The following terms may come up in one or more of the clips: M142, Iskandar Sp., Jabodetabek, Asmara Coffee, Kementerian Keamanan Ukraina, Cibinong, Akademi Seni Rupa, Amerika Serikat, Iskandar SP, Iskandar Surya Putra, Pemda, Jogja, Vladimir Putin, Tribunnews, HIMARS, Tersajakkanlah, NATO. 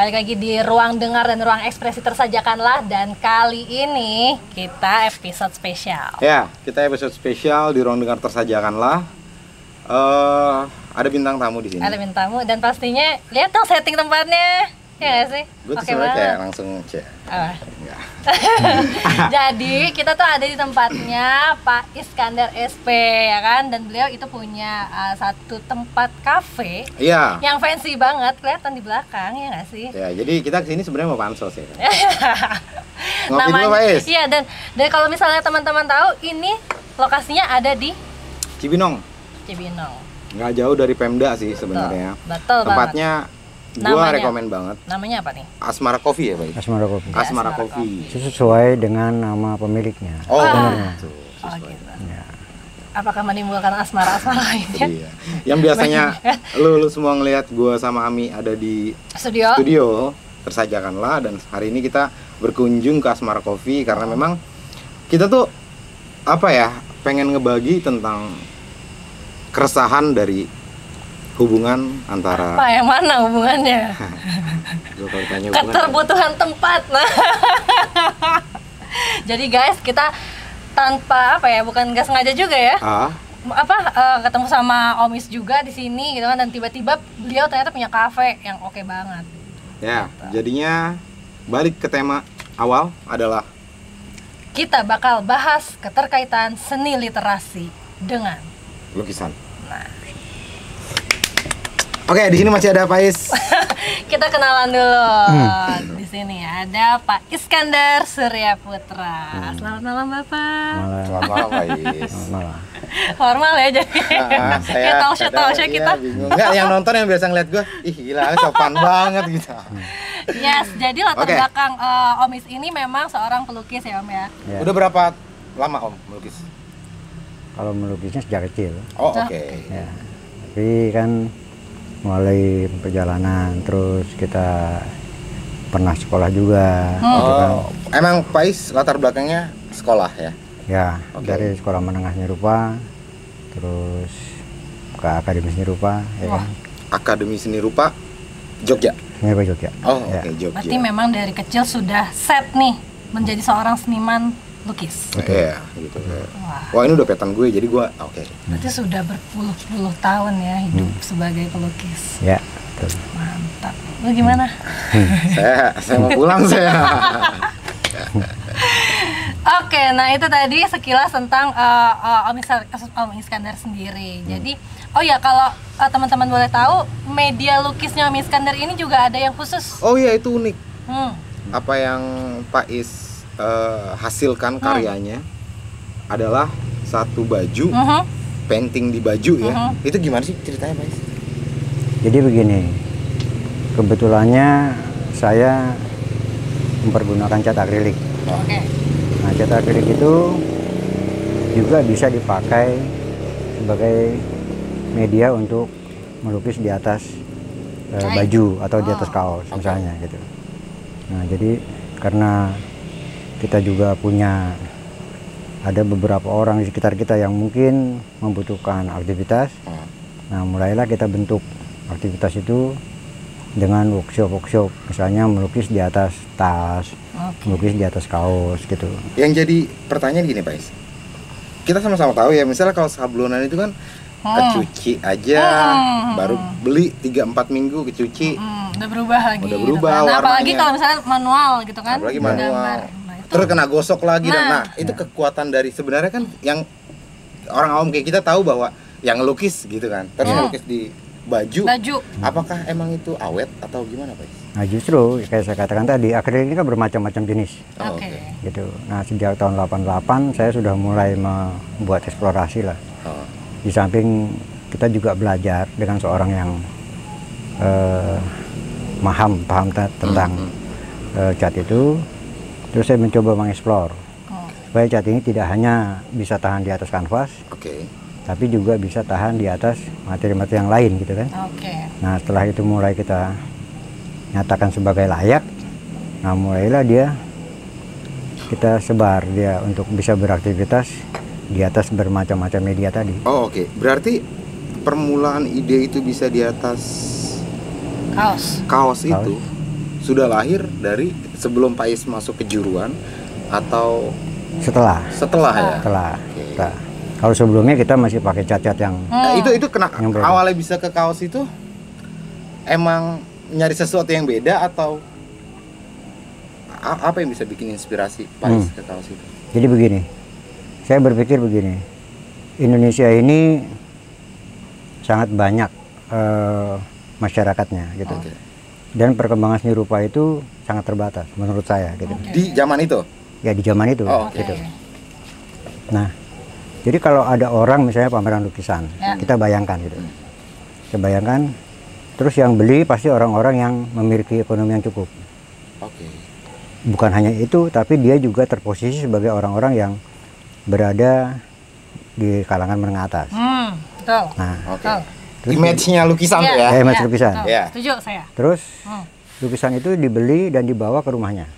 Balik lagi di Ruang Dengar dan Ruang Ekspresi Tersajakkanlah. Dan kali ini kita episode spesial. Ya, kita episode spesial di Ruang Dengar Tersajakkanlah. Ada bintang tamu di sini. Ada bintang tamu, dan pastinya lihat dong setting tempatnya. Ya gak sih? Gue tuh sebenernya kayak langsung cek. Jadi kita tuh ada di tempatnya Pak Iskandar SP, ya kan? Dan beliau itu punya satu tempat kafe yang fancy banget, kelihatan di belakang, ya gak sih? Ya, jadi kita kesini sebenarnya mau pansos ya. Ngopi dulu Pak Is. Iya, dan kalau misalnya teman-teman tahu, ini lokasinya ada di Cibinong. Nggak jauh dari Pemda sih sebenarnya. Betul tempatnya banget. Gua rekomen banget. Namanya apa nih? Asmara Coffee ya, Pak? Asmara Coffee. Asmara Coffee. Sesuai dengan nama pemiliknya. Oh, benar. Oh, gitu. Ya. Apakah menimbulkan asmara-asmara lainnya? Iya. Yang biasanya lu semua ngelihat gua sama Ami ada di studio Tersajakkanlah, dan hari ini kita berkunjung ke Asmara Coffee karena memang kita tuh apa ya, pengen ngebagi tentang keresahan dari hubungan antara apa yang mana hubungannya? Keterbutuhan tempat. Nah. Jadi guys, kita tanpa apa ya, bukan nggak sengaja juga ya. Ketemu sama Om Is juga di sini gitu kan, dan tiba-tiba beliau ternyata punya kafe yang oke banget. Ya, gitu. Jadinya balik ke tema awal adalah kita bakal bahas keterkaitan seni literasi dengan lukisan. Nah. Oke, di sini masih ada Pak Is. Kita kenalan dulu. Di sini ada Pak Iskandar Surya Putra. Selamat malam Bapak. Selamat malam Pak Is. Formal ya jadi. Kayak talkshow kita. Enggak, yang nonton yang biasa ngeliat gue, ih gila, sopan banget gitu. Yes, jadi latar belakang Om Is ini memang seorang pelukis ya Om ya. Yeah. Udah berapa lama Om melukis? Kalau melukisnya sejak kecil. Oh, oke. Ya. Tapi kan mulai perjalanan, terus kita pernah sekolah juga. Emang Pak Is latar belakangnya sekolah ya? Ya, dari sekolah menengah seni rupa, terus ke Akademi Seni Rupa. Akademi Seni Rupa Jogja? Seni Rupa Jogja. Jogja. Berarti memang dari kecil sudah set nih menjadi seorang seniman lukis. Gitu. Wah, ini udah pattern gue, jadi gue berarti sudah berpuluh-puluh tahun ya hidup sebagai pelukis. Ya, betul. Mantap. Lu gimana? Saya mau pulang saya. Nah itu tadi sekilas tentang Om Iskandar sendiri. Jadi, kalau teman-teman boleh tahu, media lukisnya Om Iskandar ini juga ada yang khusus. Oh iya, itu unik. Apa yang Pak Is hasilkan karyanya adalah satu baju, painting di baju ya. Itu gimana sih ceritanya Pak Is? Jadi begini, kebetulannya saya mempergunakan cat akrilik. Nah, cat akrilik itu juga bisa dipakai sebagai media untuk melukis di atas baju atau di atas kaos misalnya gitu. Nah, jadi karena kita juga punya ada beberapa orang di sekitar kita yang mungkin membutuhkan aktivitas. Nah, mulailah kita bentuk aktivitas itu dengan workshop-workshop, misalnya melukis di atas tas, melukis di atas kaos gitu. Yang jadi pertanyaan gini Pak Is, kita sama-sama tahu ya, misalnya kaos sablonan itu kan kecuci aja, baru beli 3-4 minggu kecuci, udah berubah lagi. Udah berubah gitu kan. Nah, apalagi kalau misalnya manual gitu kan. Apalagi manual. Terus kena gosok lagi itu kekuatan dari sebenarnya kan yang orang awam kayak kita tahu bahwa yang ngelukis gitu kan, terus ngelukis di baju. Apakah emang itu awet atau gimana Pak? Nah, justru kayak saya katakan tadi, akrilik ini kan bermacam-macam jenis. Gitu. Nah, sejak tahun 88 saya sudah mulai membuat eksplorasi lah. Di samping kita juga belajar dengan seorang yang paham tentang cat itu. Terus saya mencoba mengeksplor supaya cat ini tidak hanya bisa tahan di atas kanvas, tapi juga bisa tahan di atas materi-materi yang lain gitu kan. Nah, setelah itu mulai kita nyatakan sebagai layak. Nah, mulailah kita sebar dia untuk bisa beraktivitas di atas bermacam-macam media tadi. Berarti permulaan ide itu bisa di atas kaos itu sudah lahir dari sebelum Pak Is masuk kejuruan atau setelah ya? Setelah. Okay. Kalau sebelumnya kita masih pakai cat-cat yang itu kena yang awalnya bisa ke kaos itu emang nyari sesuatu yang beda atau apa yang bisa bikin inspirasi Pak Is ke kaos itu? Jadi begini, saya berpikir begini, Indonesia ini sangat banyak masyarakatnya gitu. Okay. Dan perkembangan seni rupa itu sangat terbatas menurut saya gitu. Okay. Di zaman itu? Ya di zaman itu. Oh, okay. Gitu. Nah, jadi kalau ada orang misalnya pameran lukisan, kita bayangkan gitu. Kita bayangkan, terus yang beli pasti orang-orang yang memiliki ekonomi yang cukup. Okay. Bukan hanya itu, tapi dia juga terposisi sebagai orang-orang yang berada di kalangan menengah atas. Betul. Nah, okay. Image-nya lukisan tuh ya? Image lukisan. Setuju saya. Terus lukisan itu dibeli dan dibawa ke rumahnya,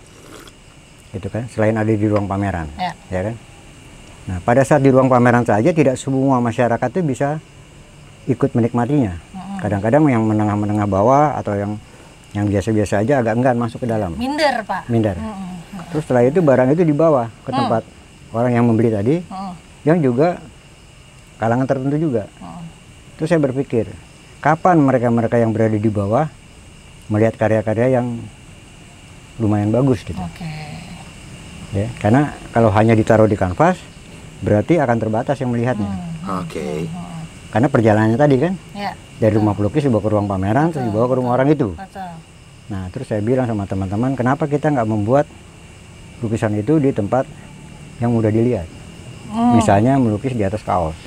gitu kan? Selain ada di ruang pameran, ya kan? Nah, pada saat di ruang pameran saja tidak semua masyarakat itu bisa ikut menikmatinya. Kadang-kadang yang menengah-menengah bawah atau yang biasa-biasa aja agak enggan masuk ke dalam. Minder Pak. Minder. Terus setelah itu barang itu dibawa ke tempat orang yang membeli tadi, yang juga kalangan tertentu juga. Terus saya berpikir, kapan mereka-mereka yang berada di bawah melihat karya-karya yang lumayan bagus gitu. Okay. Ya, karena kalau hanya ditaruh di kanvas, berarti akan terbatas yang melihatnya. Oke. Okay. Karena perjalanannya tadi kan, dari rumah pelukis dibawa ke ruang pameran, terus dibawa ke rumah orang itu. Nah, terus saya bilang sama teman-teman, kenapa kita nggak membuat lukisan itu di tempat yang mudah dilihat? Misalnya melukis di atas kaos.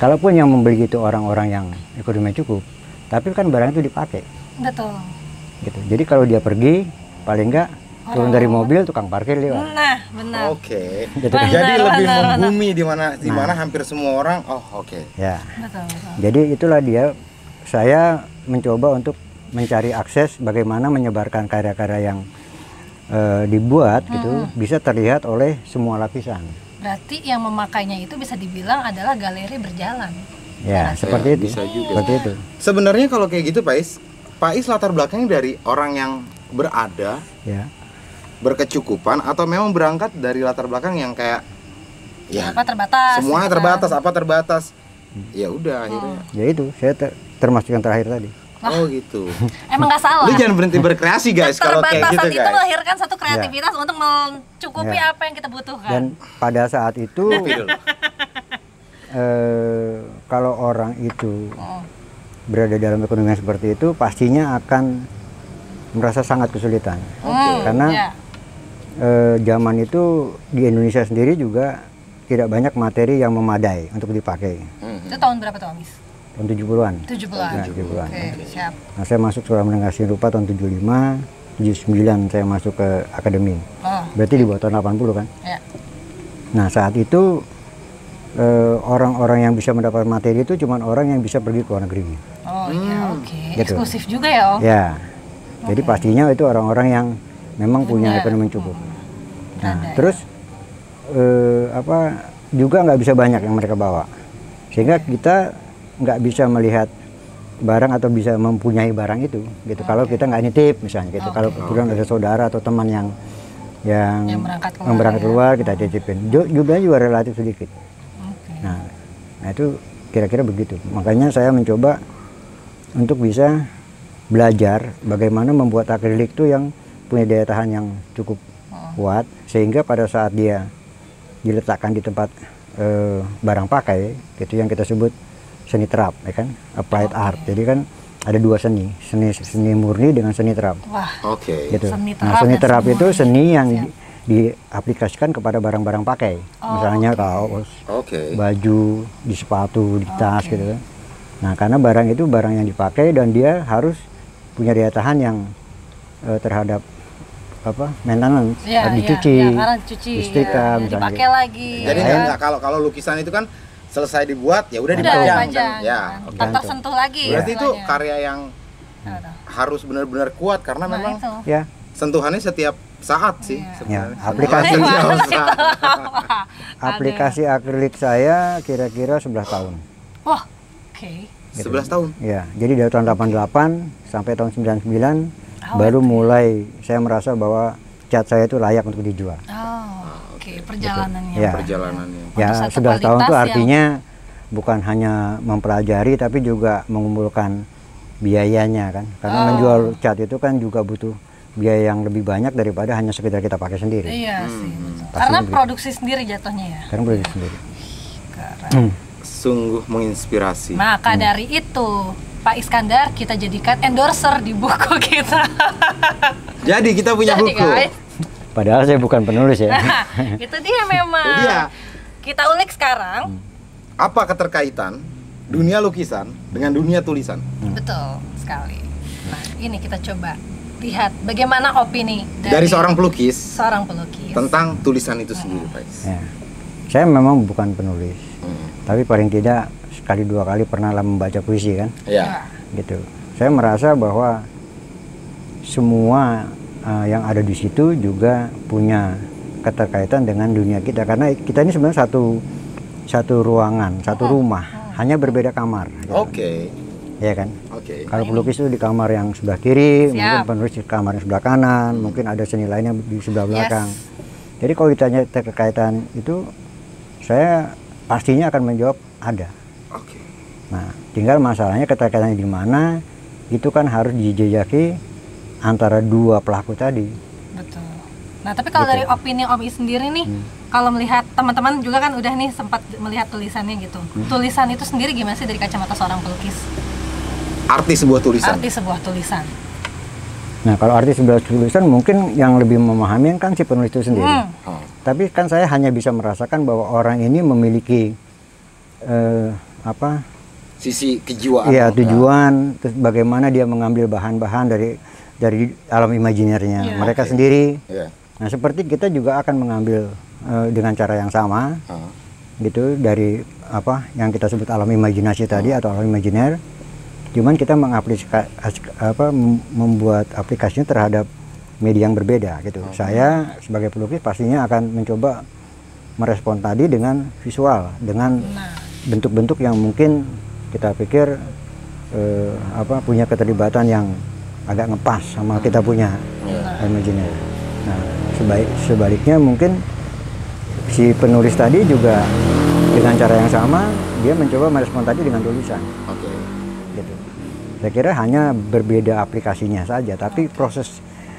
Kalaupun yang membeli itu orang-orang yang ekonomi cukup, tapi kan barang itu dipakai. Betul. Gitu. Jadi kalau dia pergi, paling enggak turun dari mobil tukang parkir lewat. Nah, benar. Oke. Okay. Gitu. Jadi lebih membumi di mana hampir semua orang. Oh, oke. Okay. Ya. Betul. Jadi itulah saya mencoba untuk mencari akses bagaimana menyebarkan karya-karya yang dibuat gitu bisa terlihat oleh semua lapisan. Berarti yang memakainya itu bisa dibilang adalah galeri berjalan. Ya, seperti itu. Bisa juga. Seperti itu. Sebenarnya kalau kayak gitu Pak Is latar belakangnya dari orang yang berada, berkecukupan, atau memang berangkat dari latar belakang yang kayak apa terbatas. Semua terbatas, apa terbatas. Ya udah akhirnya. Ya itu, saya termasuk yang terakhir tadi. Oh gitu. Emang nggak salah. Lu jangan berhenti berkreasi guys. Kalau kayak gitu guys. Itu melahirkan satu kreativitas untuk mencukupi apa yang kita butuhkan. Dan pada saat itu, kalau orang itu berada dalam ekonomi yang seperti itu, pastinya akan merasa sangat kesulitan. Karena zaman itu di Indonesia sendiri juga tidak banyak materi yang memadai untuk dipakai. Itu tahun berapa tuh Amis? Tahun 70-an. 70-an. Okay, siap. Nah, saya masuk sekolah menengah seni rupa tahun 75, 79 saya masuk ke akademi. Berarti di bawah tahun 80 kan? Ya. Nah, saat itu orang-orang yang bisa mendapat materi itu cuma orang yang bisa pergi ke luar negeri. Oh, iya, oke. Okay. Gitu. Eksklusif juga ya, Om? Ya. Okay. Jadi pastinya itu orang-orang yang memang punya ekonomi cukup. Nah, terus juga nggak bisa banyak yang mereka bawa. Sehingga kita nggak bisa melihat barang atau bisa mempunyai barang itu gitu. Kalau kita nggak nitip misalnya gitu. Kalau kebetulan ada saudara atau teman yang berangkat keluar kita titipin. Jumlahnya juga relatif sedikit. Nah itu kira-kira begitu. Makanya saya mencoba untuk bisa belajar bagaimana membuat akrilik itu yang punya daya tahan yang cukup kuat, sehingga pada saat dia diletakkan di tempat barang pakai gitu, yang kita sebut seni terap, ya kan? Applied art. Jadi kan ada dua seni murni dengan seni terap. Oke. Okay. Gitu. Nah, seni terap itu seni yang diaplikasikan kepada barang-barang pakai. Misalnya kaos, baju, di sepatu, di tas gitu kan. Nah, karena barang itu barang yang dipakai dan dia harus punya daya tahan yang terhadap maintenance, harus dicuci, disetrika, misalnya. Dipakai lagi. Jadi kalau lukisan itu kan selesai dibuat, ya udah dipajang. Ya, atau sentuh lagi. Berarti itu karya yang harus benar-benar kuat karena memang sentuhannya setiap saat sih. Ya, aplikasi akrilik saya kira-kira 11 tahun. Wah, oke. 11 tahun. Ya, jadi dari tahun 88 sampai tahun 99 baru mulai saya merasa bahwa cat saya itu layak untuk dijual. Oh, oke, perjalanannya. Ya, perjalanannya. Ya, sudah tahun itu artinya bukan hanya mempelajari tapi juga mengumpulkan biayanya kan. Karena menjual cat itu kan juga butuh biaya yang lebih banyak daripada hanya sekedar kita pakai sendiri. Iya sih. Karena produksi sendiri jatuhnya ya. Karena produksi sendiri. Sungguh menginspirasi. Maka dari itu Pak Iskandar kita jadikan endorser di buku kita. Jadi kita punya buku. Guys. Padahal saya bukan penulis ya. Nah, itu dia memang. Itu dia. Kita ulik sekarang. Apa keterkaitan dunia lukisan dengan dunia tulisan? Betul sekali. Nah, ini kita coba lihat bagaimana opini dari seorang pelukis tentang tulisan itu sendiri, Pak Is. Ya. Saya memang bukan penulis, tapi paling tidak sekali dua kali pernahlah membaca puisi kan. Iya. Gitu. Saya merasa bahwa semua yang ada di situ juga punya keterkaitan dengan dunia kita, karena kita ini sebenarnya satu ruangan, satu rumah, hanya berbeda kamar. Gitu. Oke. Ya kan. Oke. Kalau pelukis itu di kamar yang sebelah kiri, mungkin penulis di kamar yang sebelah kanan, mungkin ada seni lainnya di sebelah belakang. Jadi kalau ditanya keterkaitan itu, saya pastinya akan menjawab ada. Oke. Nah, tinggal masalahnya keterkaitannya di mana, itu kan harus dijejaki antara dua pelaku tadi. Betul. Nah, tapi kalau dari opini Om I sendiri nih, kalau melihat teman-teman juga kan udah nih sempat melihat tulisannya gitu. Tulisan itu sendiri gimana sih dari kacamata seorang pelukis? Arti sebuah tulisan. Arti sebuah tulisan. Nah, kalau arti sebuah tulisan mungkin yang lebih memahami kan si penulis itu sendiri. Tapi kan saya hanya bisa merasakan bahwa orang ini memiliki apa? Sisi kejiwaan. Iya, tujuan. Terus bagaimana dia mengambil bahan-bahan dari alam imajinernya mereka sendiri. Nah, seperti kita juga akan mengambil dengan cara yang sama, gitu dari apa yang kita sebut alam imajinasi tadi atau alam imajiner. Cuman kita mengaplikasikan apa membuat aplikasinya terhadap media yang berbeda gitu. Saya sebagai pelukis pastinya akan mencoba merespon tadi dengan visual, dengan bentuk-bentuk yang mungkin kita pikir apa punya keterlibatan yang agak ngepas sama kita punya imajiner. Nah, sebaliknya mungkin si penulis tadi juga dengan cara yang sama dia mencoba merespon tadi dengan tulisan. Gitu. Saya kira hanya berbeda aplikasinya saja, tapi proses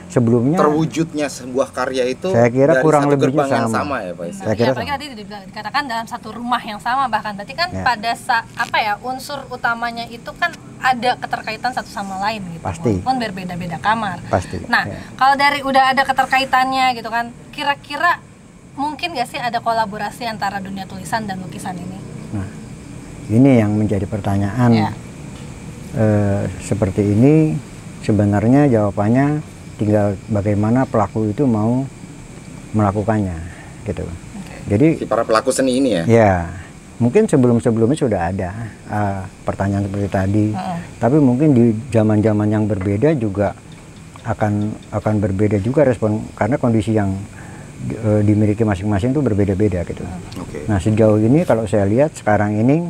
sebelumnya terwujudnya sebuah karya itu saya kira kurang lebih sama ya Pak. Saya kira apalagi tadi dikatakan dalam satu rumah yang sama, bahkan tadi kan pada apa ya unsur utamanya itu kan ada keterkaitan satu sama lain gitu. Pasti. Walaupun berbeda-beda kamar. Pasti. Nah, kalau dari udah ada keterkaitannya gitu kan, kira-kira mungkin nggak sih ada kolaborasi antara dunia tulisan dan lukisan ini? Nah, ini yang menjadi pertanyaan. Seperti ini sebenarnya jawabannya tinggal bagaimana pelaku itu mau melakukannya gitu. Jadi si para pelaku seni ini ya? Ya, mungkin sebelumnya sudah ada pertanyaan seperti tadi, tapi mungkin di zaman-zaman yang berbeda juga akan berbeda juga respon karena kondisi yang dimiliki masing-masing itu berbeda-beda gitu. Nah, sejauh ini kalau saya lihat sekarang ini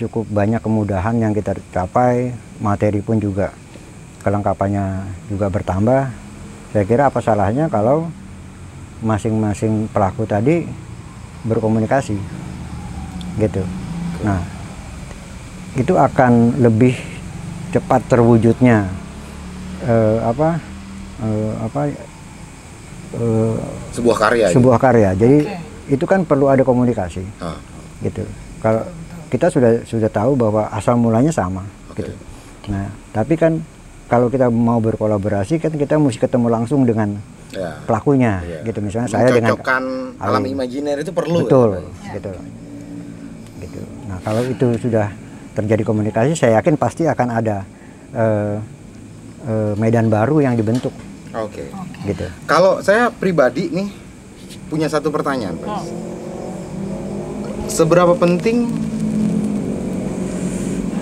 cukup banyak kemudahan yang kita capai, materi pun juga kelengkapannya juga bertambah. Saya kira apa salahnya kalau masing-masing pelaku tadi berkomunikasi gitu. Nah, itu akan lebih cepat terwujudnya sebuah karya. Jadi itu kan perlu ada komunikasi gitu. Kalau kita sudah tahu bahwa asal mulanya sama gitu. Nah, tapi kan kalau kita mau berkolaborasi kan kita mesti ketemu langsung dengan pelakunya gitu. Misalnya saya dengan alam imajiner itu perlu. Betul. Ya? Gitu. Nah, kalau itu sudah terjadi komunikasi, saya yakin pasti akan ada medan baru yang dibentuk. Gitu. Kalau saya pribadi nih punya satu pertanyaan, Pak. Seberapa penting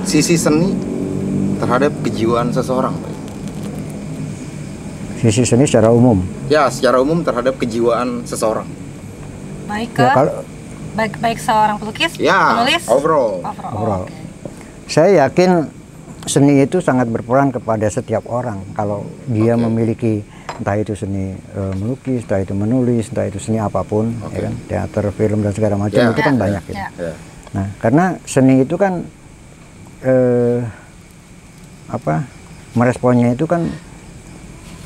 sisi seni terhadap kejiwaan seseorang, Pak? Sisi seni secara umum? Ya, secara umum terhadap kejiwaan seseorang. Baik ke? Ya, kalau, baik seorang pelukis, penulis? Overall. Saya yakin seni itu sangat berperan kepada setiap orang. Kalau dia memiliki, entah itu seni melukis, entah itu menulis, entah itu seni apapun, ya kan? Teater, film, dan segala macam, itu kan banyak. Nah, karena seni itu kan meresponnya itu kan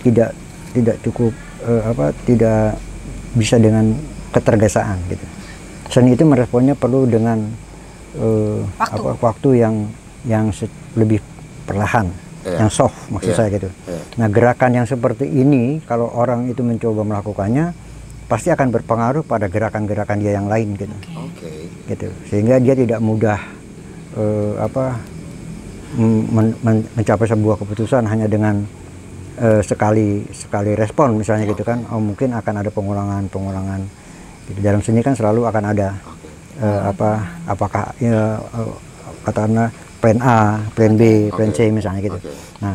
tidak cukup tidak bisa dengan ketergesaan gitu. Seni itu meresponnya perlu dengan waktu yang lebih perlahan, yang soft maksud saya gitu. Nah, gerakan yang seperti ini kalau orang itu mencoba melakukannya pasti akan berpengaruh pada gerakan-gerakan dia yang lain gitu. Gitu. Sehingga dia tidak mudah mencapai sebuah keputusan hanya dengan sekali respon misalnya gitu kan. Oh, mungkin akan ada pengulangan gitu. Dalam seni kan selalu akan ada katakanlah plan A, plan B, plan C misalnya gitu. Nah,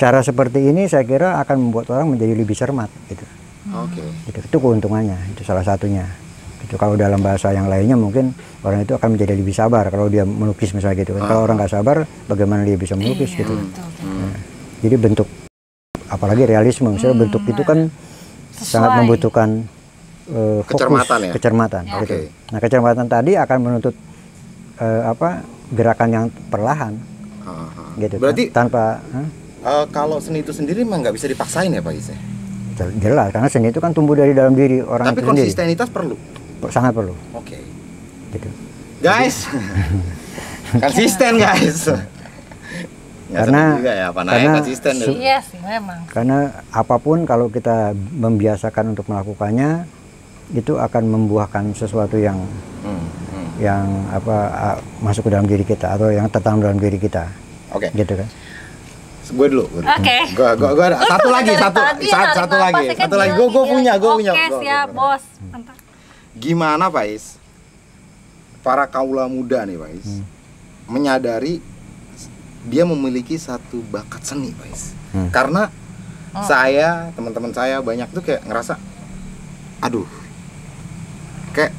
cara seperti ini saya kira akan membuat orang menjadi lebih cermat gitu. Itu keuntungannya, itu salah satunya. Itu kalau dalam bahasa yang lainnya mungkin orang itu akan menjadi lebih sabar kalau dia melukis misalnya gitu. Kalau orang nggak sabar, bagaimana dia bisa melukis gitu. Nah, jadi bentuk, apalagi realisme misalnya, bentuk itu kan sangat membutuhkan fokus, kecermatan gitu. Nah, kecermatan tadi akan menuntut gerakan yang perlahan gitu. Berarti kan, kalau seni itu sendiri mah nggak bisa dipaksain ya Pak Is? Jelas, karena seni itu kan tumbuh dari dalam diri orang. Tapi itu sendiri. Tapi konsistenitas perlu? Sangat perlu. Gitu. Guys, konsisten guys. Karena konsisten dulu. Iya sih memang. Karena apapun kalau kita membiasakan untuk melakukannya, itu akan membuahkan sesuatu yang masuk ke dalam diri kita atau yang tertanam dalam diri kita. Gitu kan. Gue dulu. Gue ada satu lagi. Gue punya. Siap, bos. Gimana Pak Is, para kaula muda nih Pak Is, menyadari dia memiliki satu bakat seni Pak Is? Karena saya, teman-teman saya banyak tuh kayak ngerasa, aduh, kayak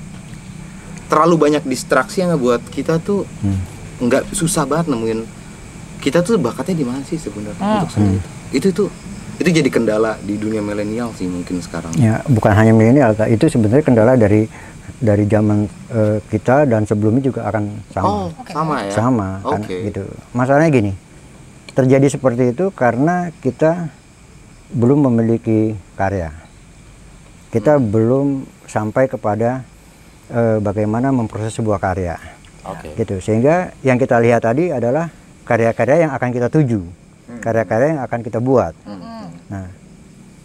terlalu banyak distraksi yang ngebuat kita tuh nggak, susah banget nemuin kita tuh bakatnya di mana sih sebenarnya untuk seni itu jadi kendala di dunia milenial sih mungkin sekarang. Ya, bukan hanya milenial, itu sebenarnya kendala dari zaman kita dan sebelumnya juga akan sama. Sama, gitu. Masalahnya gini, terjadi seperti itu karena kita belum memiliki karya. Kita belum sampai kepada bagaimana memproses sebuah karya. Gitu. Sehingga yang kita lihat tadi adalah karya-karya yang akan kita tuju, karya-karya yang akan kita buat. Nah,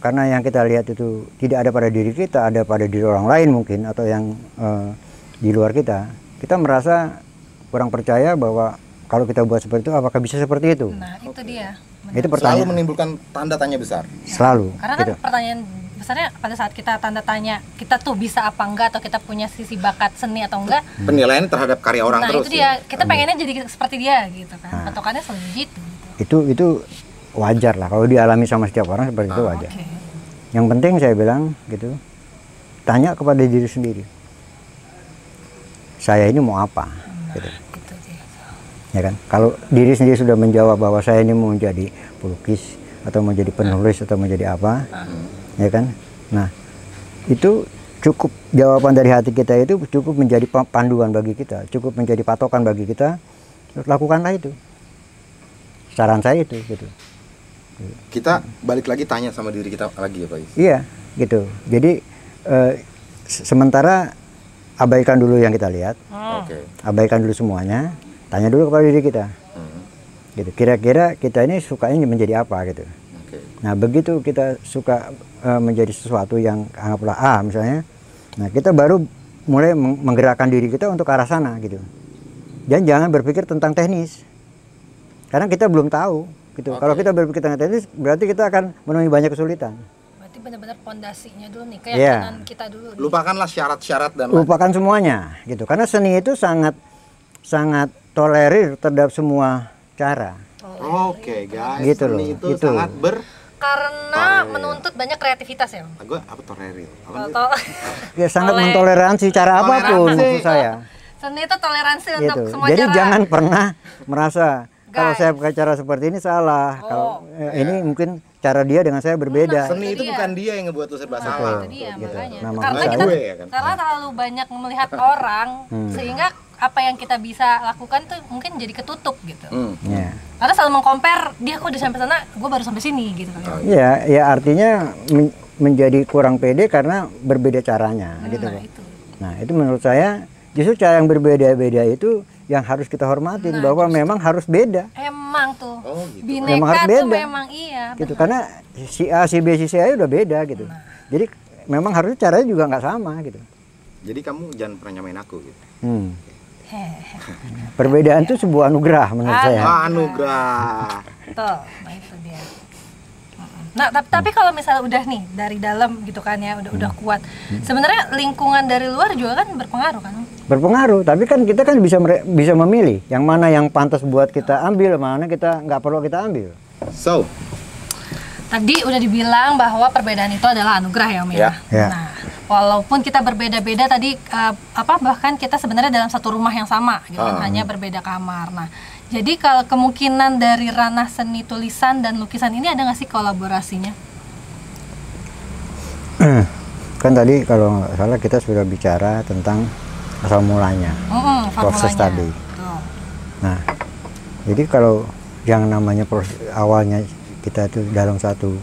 karena yang kita lihat itu tidak ada pada diri kita, ada pada diri orang lain mungkin, atau yang di luar kita, kita merasa kurang percaya bahwa kalau kita buat seperti itu, apakah bisa seperti itu? Nah, itu dia. Benar. Itu pertanyaan. Selalu menimbulkan tanda tanya besar. Ya. Selalu. Karena kan pertanyaan besarnya pada saat kita tanda tanya, kita tuh bisa apa enggak, atau kita punya sisi bakat seni atau enggak. Penilaian terhadap karya orang terus. Nah, itu dia. Kita pengennya jadi seperti dia gitu kan. Nah, patokannya selalu gitu. Itu wajar lah, kalau dialami sama setiap orang seperti itu wajar. Yang penting saya bilang gitu, tanya kepada diri sendiri, saya ini mau apa? Ya kan, kalau diri sendiri sudah menjawab bahwa saya ini mau menjadi pelukis atau mau jadi penulis atau mau jadi apa, ya kan? Nah, itu cukup, jawaban dari hati kita itu cukup menjadi panduan bagi kita, cukup menjadi patokan bagi kita. Lakukanlah itu. Saran saya itu gitu. Kita balik lagi tanya sama diri kita lagi ya Pak Is? Iya gitu. Jadi sementara abaikan dulu yang kita lihat, abaikan dulu semuanya, tanya dulu kepada diri kita, gitu. Kira-kira kita ini sukanya menjadi apa gitu. Nah, begitu kita suka menjadi sesuatu yang anggaplah A misalnya, nah kita baru mulai menggerakkan diri kita untuk arah sana gitu. Dan jangan berpikir tentang teknis. Karena kita belum tahu gitu. Kalau kita berpikir tentang teknis, berarti kita akan menemui banyak kesulitan. Berarti benar-benar pondasinya dulu nih, keyakinan kita dulu. Nih. Lupakanlah syarat-syarat dan lupakan semuanya gitu. Karena seni itu sangat tolerir terhadap semua cara. Guys. Gitu loh. Seni itu sangat karena menuntut banyak kreativitas ya. Gue apa tolerir? Ya, sangat mentoleransi cara apapun maksud saya. Seni itu toleransi gitu. Untuk semua. Jadi cara. Jangan pernah merasa Kalau saya pakai cara seperti ini salah. Oh. Kalau ini mungkin cara dia dengan saya berbeda. Seni itu bukan dia yang ngebuat lu serba salah. Dia, gitu. Nah, karena kita salah terlalu banyak melihat orang, sehingga apa yang kita bisa lakukan tuh mungkin jadi ketutup gitu. Yeah. Karena selalu mengcompare, dia kok udah sampai sana, gue baru sampai sini gitu. Ya, ya artinya menjadi kurang pede karena berbeda caranya gitu. Nah itu. Nah itu menurut saya justru cara yang berbeda-beda itu yang harus kita hormatin, bahwa memang harus beda. Emang tuh. Oh, gitu. Bineka memang harus beda. Tuh memang iya. Gitu bener. Karena si A, si B, si C udah beda gitu. Nah. Jadi memang harusnya caranya juga nggak sama gitu. Jadi kamu jangan pernah nyamain aku gitu. Perbedaan itu sebuah anugerah menurut saya. Anugerah. Betul, nah itu dia. Nah, tapi kalau misalnya udah nih dari dalam gitu kan ya, udah kuat. Sebenarnya lingkungan dari luar juga kan berpengaruh kan? Berpengaruh, tapi kan kita kan bisa memilih yang mana yang pantas buat kita ambil, mana kita nggak perlu kita ambil. So, tadi udah dibilang bahwa perbedaan itu adalah anugerah ya Om ya. Nah, walaupun kita berbeda-beda tadi bahkan kita sebenarnya dalam satu rumah yang sama gitu kan, hanya berbeda kamar. Nah, jadi kalau kemungkinan dari ranah seni tulisan dan lukisan ini ada nggak sih kolaborasinya? Kan tadi kalau nggak salah kita sudah bicara tentang asal mulanya, proses tadi. Betul. Nah, jadi kalau yang namanya proses awalnya kita itu dalam satu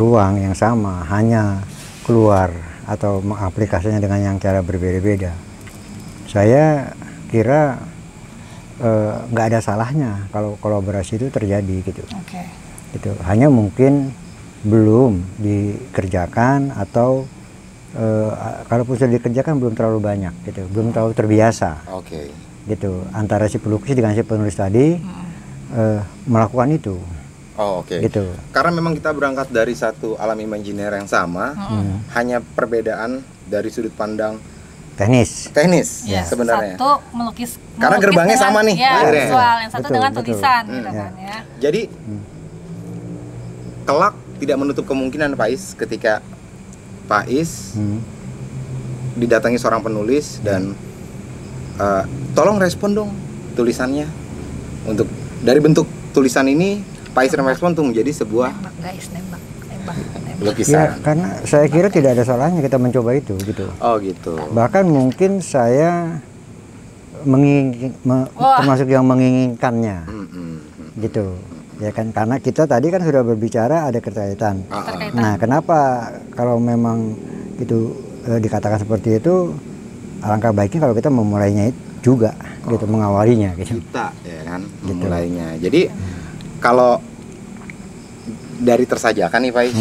ruang yang sama, hanya keluar atau mengaplikasinya dengan yang cara berbeda-beda. Saya kira nggak ada salahnya kalau kolaborasi itu terjadi gitu. Gitu. Hanya mungkin belum dikerjakan atau kalaupun sudah dikerjakan belum terlalu banyak gitu, belum terlalu terbiasa gitu antara si pelukis dengan si penulis tadi melakukan itu. Gitu. Karena memang kita berangkat dari satu alam imajiner yang sama, hanya perbedaan dari sudut pandang teknis sebenarnya. Satu melukis karena gerbangnya dengan, sama nih, visual yang satu dengan tulisan gitu kan ya. Jadi kelak tidak menutup kemungkinan Pak Is ketika Pak Is didatangi seorang penulis dan tolong respon dong tulisannya, untuk dari bentuk tulisan ini Pak Is respon tuh menjadi sebuah lukisan. Ya, karena saya kira tidak ada salahnya kita mencoba itu gitu. Bahkan mungkin saya termasuk yang menginginkannya gitu. Ya kan, karena kita tadi kan sudah berbicara ada keterkaitan. Nah, kenapa kalau memang itu dikatakan seperti itu, alangkah baiknya kalau kita memulainya juga, gitu, mengawalinya. Gitu. Kita, ya kan, memulainya. Gitu. Jadi kalau dari tersajakan nih Pak Is,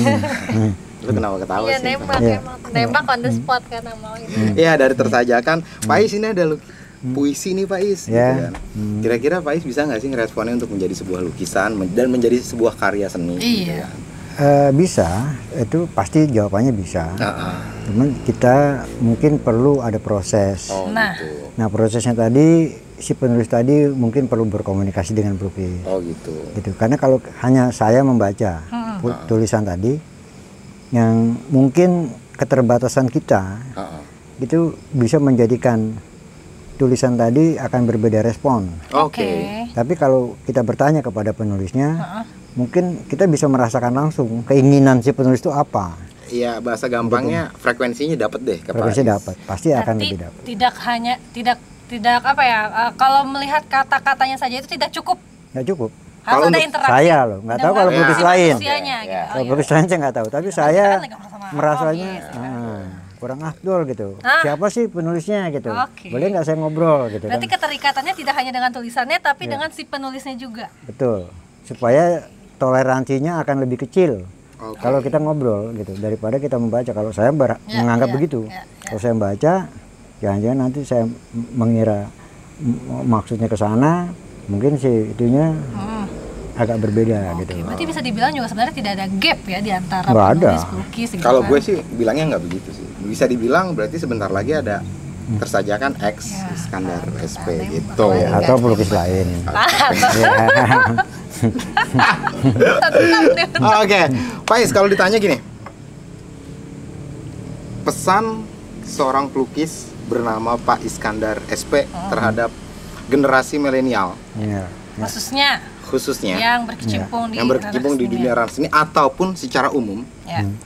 lu kenapa ketawa sih? Nembak on the spot karena mau itu. Iya, dari tersajakan, Pak Is ini ada puisi nih Pak Is, gitu kan. Kira-kira Pak Is bisa nggak sih ngeresponnya untuk menjadi sebuah lukisan dan menjadi sebuah karya seni? Iya. Kan? Bisa, itu pasti jawabannya bisa. Cuman kita mungkin perlu ada proses. Nah, prosesnya tadi si penulis tadi mungkin perlu berkomunikasi dengan pelukis. Gitu. Karena kalau hanya saya membaca tulisan tadi, yang mungkin keterbatasan kita itu bisa menjadikan tulisan tadi akan berbeda respon. Tapi kalau kita bertanya kepada penulisnya, mungkin kita bisa merasakan langsung keinginan si penulis itu apa. Iya, bahasa gampangnya gitu. Frekuensinya dapat deh. Frekuensi dapat, pasti akan lebih dapat. Tidak hanya tidak apa ya? Kalau melihat kata-katanya saja itu tidak cukup. Nggak cukup. Harus kalau ada interaksi. Saya loh, nggak tahu kalau pelukis lain. Kalau pelukis lain saya nggak tahu, tapi saya merasanya. Kurang afdol gitu. Siapa sih penulisnya gitu? Boleh nggak saya ngobrol gitu? Berarti keterikatannya tidak hanya dengan tulisannya, tapi dengan si penulisnya juga. Betul. Supaya toleransinya akan lebih kecil kalau kita ngobrol gitu, daripada kita membaca. Kalau saya menganggap begitu, kalau saya membaca, jangan-jangan nanti saya mengira maksudnya ke sana, mungkin si itunya agak berbeda gitu. Berarti bisa dibilang juga sebenarnya tidak ada gap ya di antara penulis pelukis gitu. Kalau gue sih bilangnya nggak begitu sih. Bisa dibilang berarti sebentar lagi ada tersajakan X Iskandar SP gitu. Atau pelukis lain. Oke, Pak Is, kalau ditanya gini, pesan seorang pelukis bernama Pak Iskandar SP terhadap generasi milenial. khususnya yang berkecimpung di dunia ranah seni ataupun secara umum,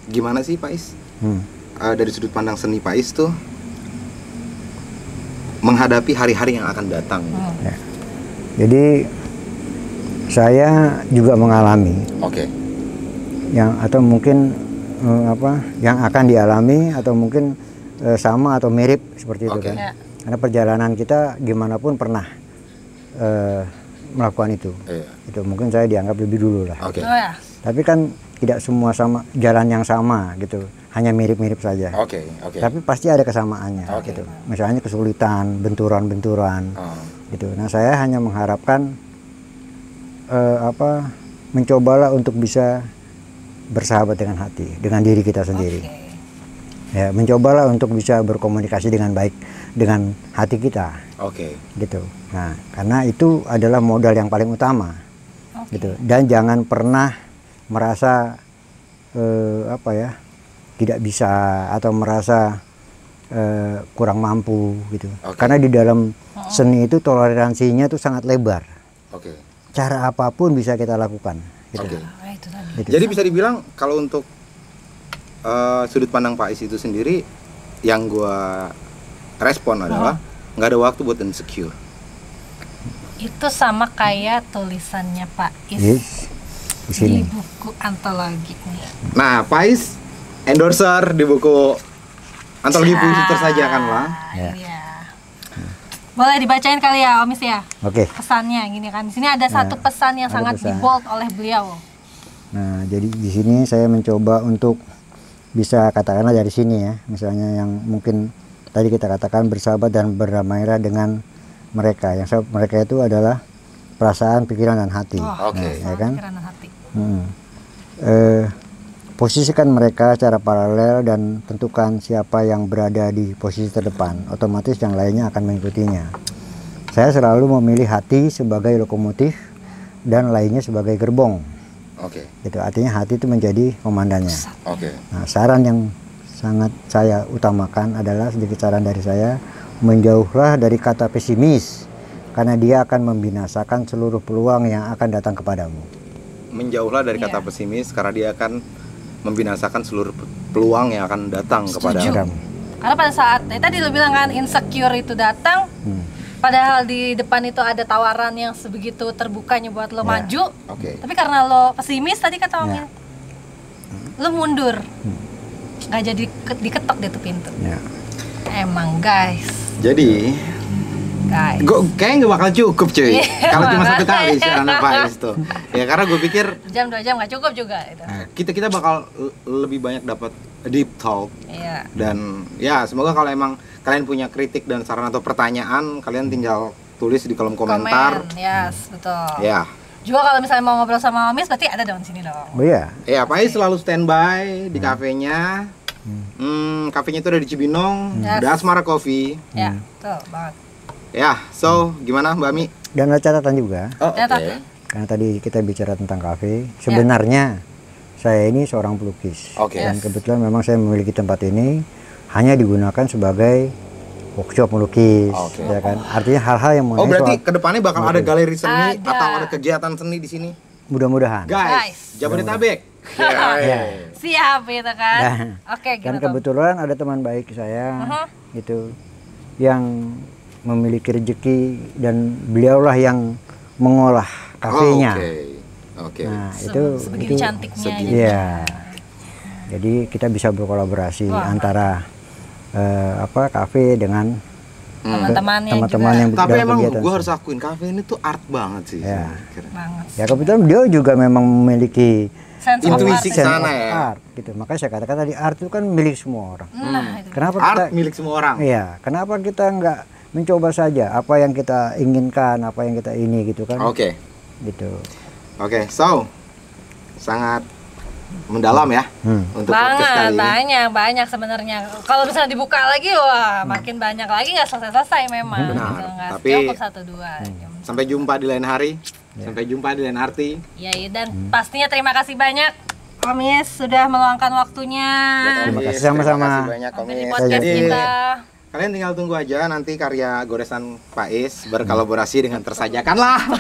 gimana sih Pak Is dari sudut pandang seni Pak Is tuh menghadapi hari-hari yang akan datang? Jadi saya juga mengalami yang atau mungkin apa yang akan dialami atau mungkin sama atau mirip seperti itu kan, karena perjalanan kita gimana pun pernah melakukan itu. Itu mungkin saya dianggap lebih dulu lah. Tapi kan tidak semua sama jalan yang sama gitu, hanya mirip-mirip saja. Tapi pasti ada kesamaannya gitu. Misalnya kesulitan, benturan-benturan gitu. Nah saya hanya mengharapkan apa, mencobalah untuk bisa bersahabat dengan hati, dengan diri kita sendiri. Ya, mencobalah untuk bisa berkomunikasi dengan baik dengan hati kita. Gitu. Nah, karena itu adalah modal yang paling utama. Gitu. Dan jangan pernah merasa apa ya, tidak bisa atau merasa kurang mampu gitu. Karena di dalam seni itu toleransinya itu sangat lebar. Cara apapun bisa kita lakukan. Gitu. Gitu. Jadi bisa dibilang kalau untuk sudut pandang Pak Is itu sendiri, yang gua respon adalah nggak ada waktu buat insecure. Itu sama kayak tulisannya Pak Is di buku antologi nih. Nah Pak Is endorser di buku antologi puisi Tersajakkanlah. Boleh dibacain kali ya Om Is ya. Pesannya gini kan, di sini ada satu pesan yang sangat dibold oleh beliau. Nah jadi di sini saya mencoba untuk bisa katakanlah dari sini ya, misalnya yang mungkin tadi kita katakan bersahabat dan berdamailah dengan mereka. Yang mereka itu adalah perasaan, pikiran, dan hati. Ya kan? Pikiran dan hati. Posisikan mereka secara paralel dan tentukan siapa yang berada di posisi terdepan. Otomatis yang lainnya akan mengikutinya. Saya selalu memilih hati sebagai lokomotif dan lainnya sebagai gerbong. Itu artinya hati itu menjadi komandannya. Nah, saran yang sangat saya utamakan adalah sedikit saran dari saya, menjauhlah dari kata pesimis karena dia akan membinasakan seluruh peluang yang akan datang kepadamu. Menjauhlah dari kata pesimis karena dia akan membinasakan seluruh peluang yang akan datang kepadamu. Karena pada saat tadi lo bilang kan insecure itu datang, padahal di depan itu ada tawaran yang sebegitu terbukanya buat lo maju, tapi karena lo pesimis tadi kata Om, lo mundur, nggak jadi diketok deh tuh pintu. Emang guys. Jadi, gue kayaknya nggak bakal cukup cuy, kalau cuma satu kali saran Pak Is tuh. Ya karena gue pikir jam 2 jam nggak cukup juga. Gitu. Kita bakal lebih banyak dapat deep talk dan ya semoga kalau emang kalian punya kritik dan saran atau pertanyaan, kalian tinggal tulis di kolom komentar. Juga kalau misalnya mau ngobrol sama Om Is, berarti ada dong sini dong. Iya, Pak Is selalu standby di kafenya. Kafenya itu ada di Cibinong, ada Asmara Coffee. Betul banget. So gimana Mbak Mi? Dan ada catatan juga. Karena tadi kita bicara tentang kafe, sebenarnya saya ini seorang pelukis. Dan kebetulan memang saya memiliki tempat ini hanya digunakan sebagai workshop melukis, ya kan? Artinya hal-hal yang mengenai berarti kedepannya bakal melukis. Ada galeri seni atau ada kegiatan seni di sini? Mudah-mudahan. Guys, Jabodetabek. Siap gitu kan? Dan kebetulan ada teman baik saya, gitu, yang memiliki rejeki dan beliaulah yang mengolah kafenya. Nah itu cantiknya. Jadi kita bisa berkolaborasi antara apa kafe dengan teman-teman yang berkegiatan. Tapi emang gue harus akuin kafe ini tuh art banget sih. Ya kebetulan dia juga memang memiliki intuisi sana ya. Art, gitu. Makanya saya katakan tadi art itu kan milik semua orang. Kenapa art kita, milik semua orang? Iya. Kenapa kita nggak mencoba saja apa yang kita inginkan, apa yang kita ini gitu kan? Gitu. So sangat mendalam ya untuk banget, banyak sebenarnya. Kalau misalnya dibuka lagi, wah makin banyak lagi, nggak selesai-selesai memang. Tapi cukup 1-2. Sampai jumpa di lain hari, sampai jumpa di lain arti. Dan pastinya terima kasih banyak Om Is sudah meluangkan waktunya. Terima kasih sama-sama. Terima kasih banyak Om Is. Jadi Kalian tinggal tunggu aja nanti karya goresan Pak Is berkolaborasi dengan Tersajakkanlah.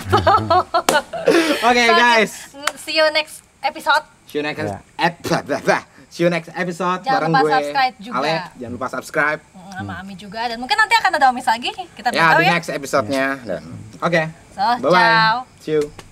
Oke, guys. See you next episode. See you next episode. Jangan bareng lupa gue, subscribe juga. Alek, jangan lupa subscribe. Sama Ami juga, dan mungkin nanti akan ada Omis lagi. Kita beritahu ya di next episode-nya. Oke. So, bye. Ciao. See you.